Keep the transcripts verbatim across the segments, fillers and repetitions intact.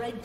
Red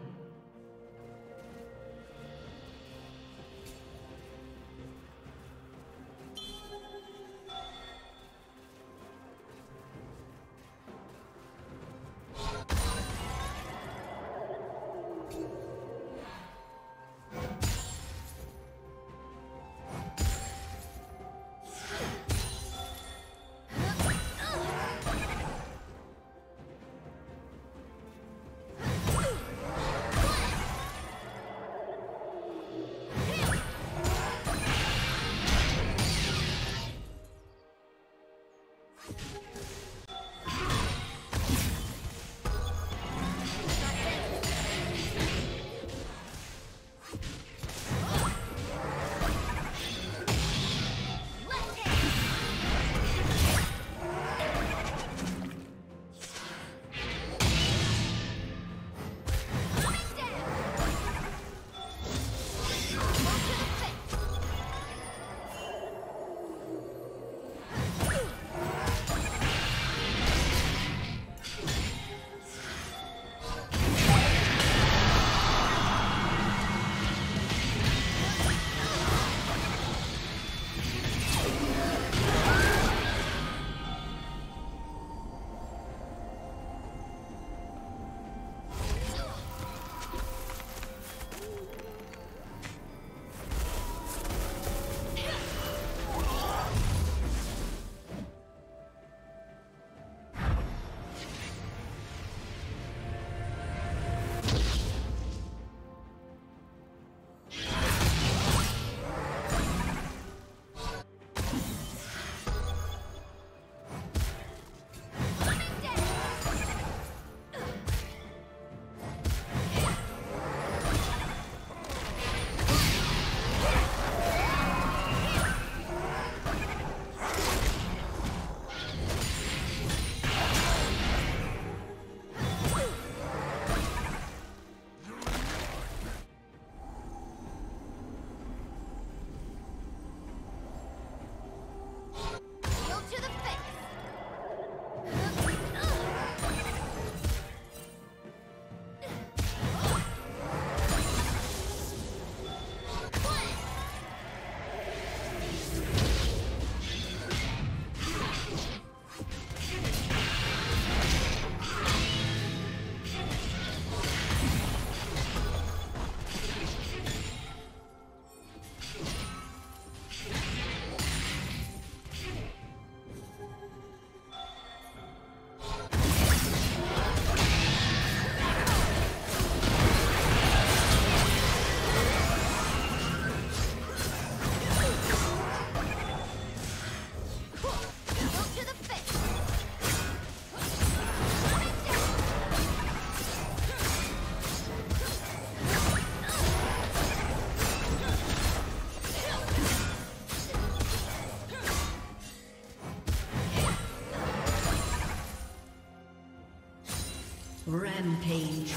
Rampage.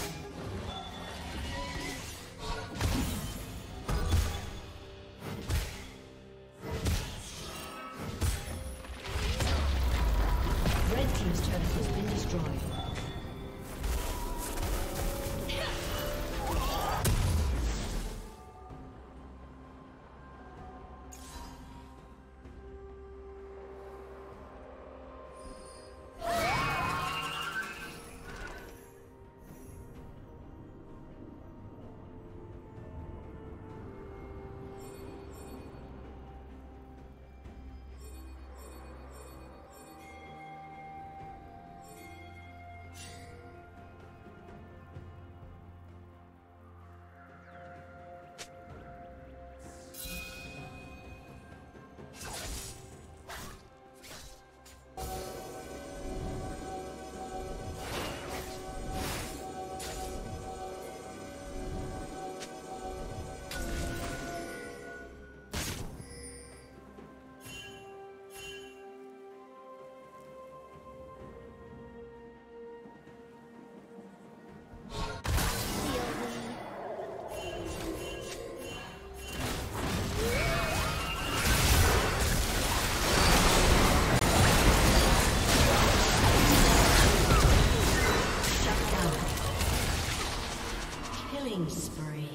Red team's turret has been destroyed. Killing spree.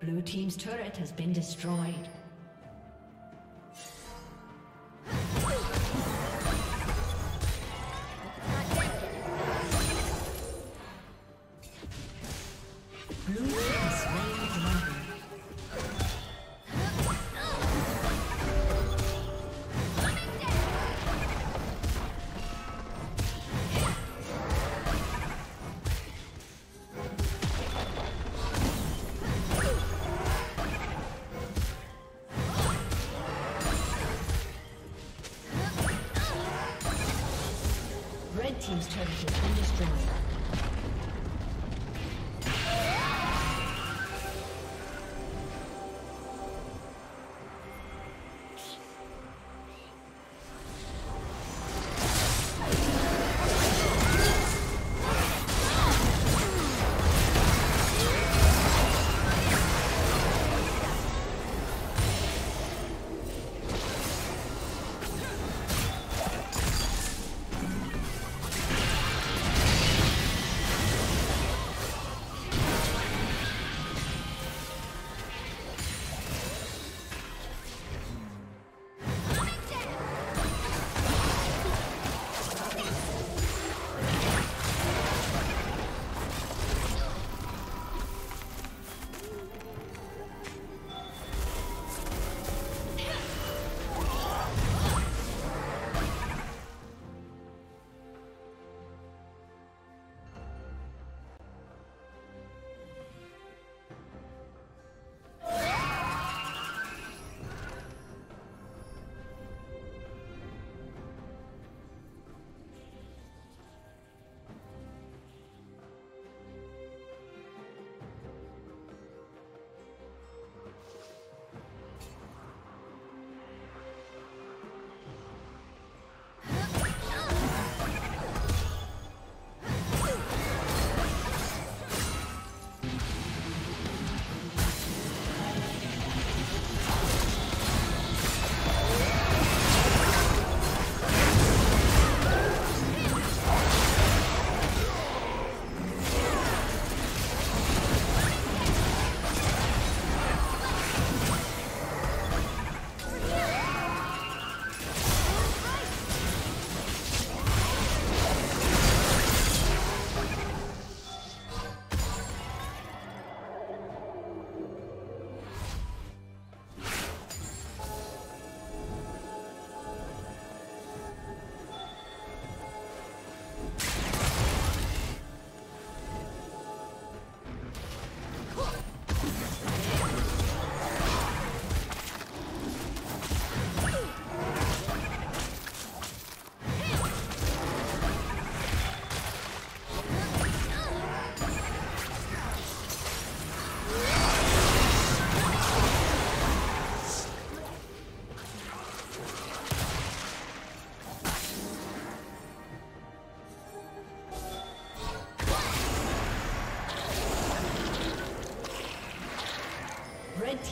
Blue team's turret has been destroyed. Team's turret has been destroyed.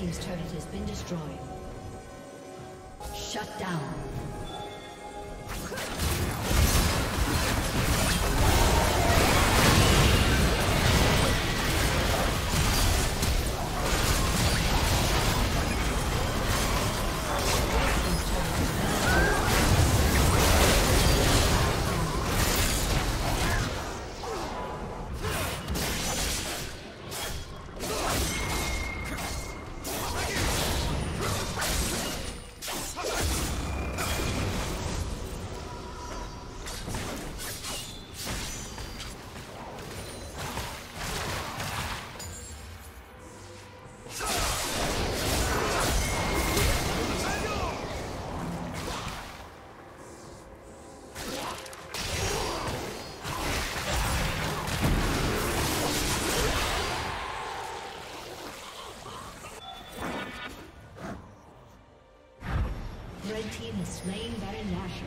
team's turret has been destroyed. Shut down. Slain Baron Nashor.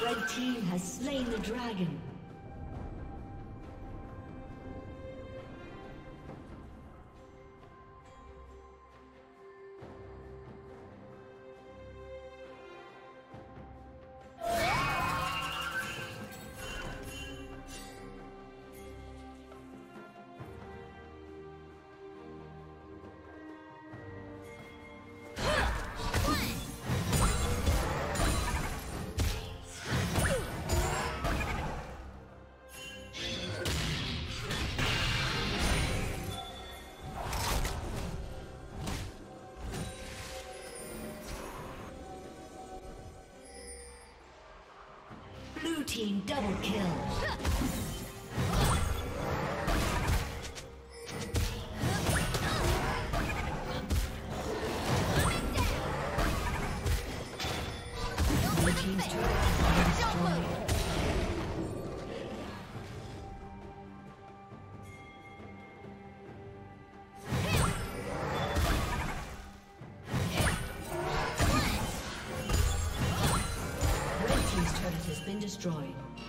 The team has slain the dragon. Team double kill. Destroyed.